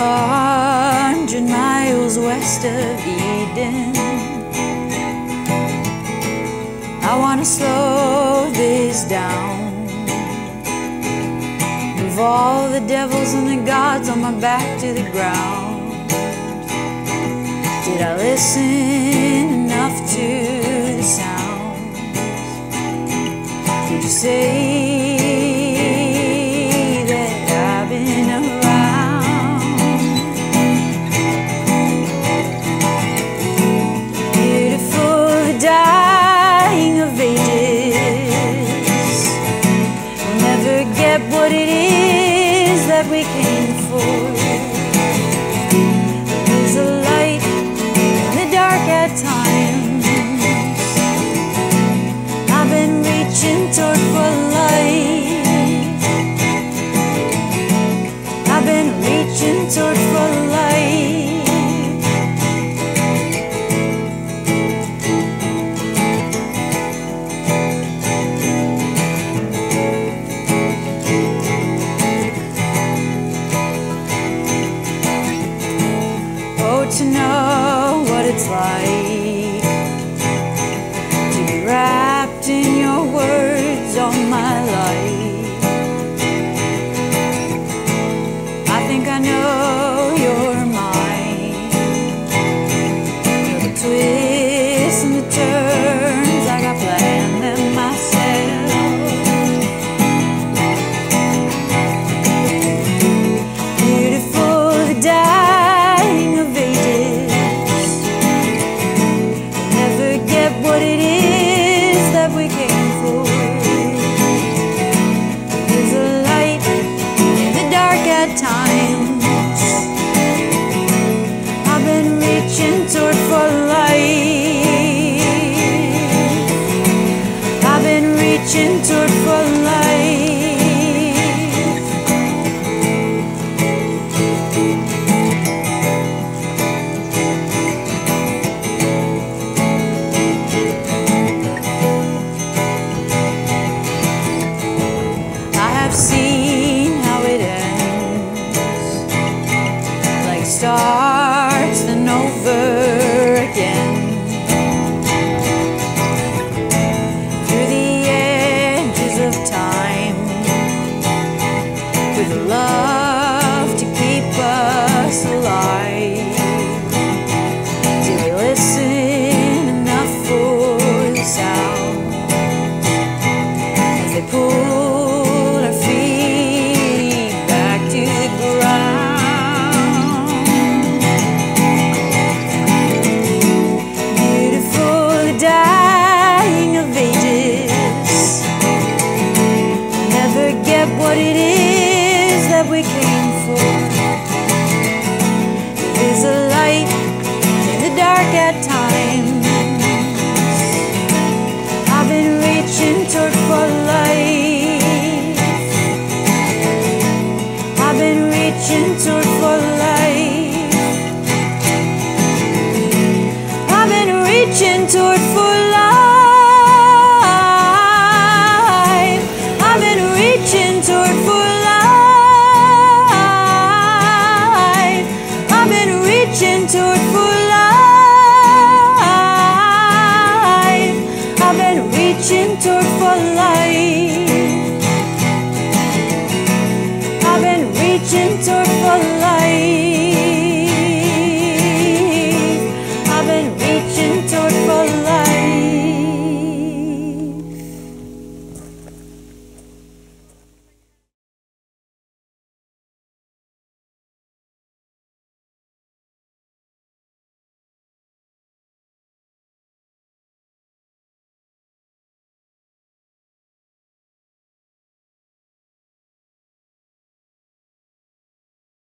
100 miles west of Eden. I wanna slow this down, move all the devils and the gods on my back to the ground. Did I listen enough to the sound? Did you say what it is that we came for? There's a light in the dark at times. I've been reaching toward for light. I've been reaching toward for to know what it's like to be wrapped in your words all my life. I think I know you're mine. The twists and the turns, I got planned them myself. Beautiful the day. What it is that we came for. There's a light in the dark at times. I've been reaching toward for light. I've been reaching toward for light. I've seen how it ends, like stars.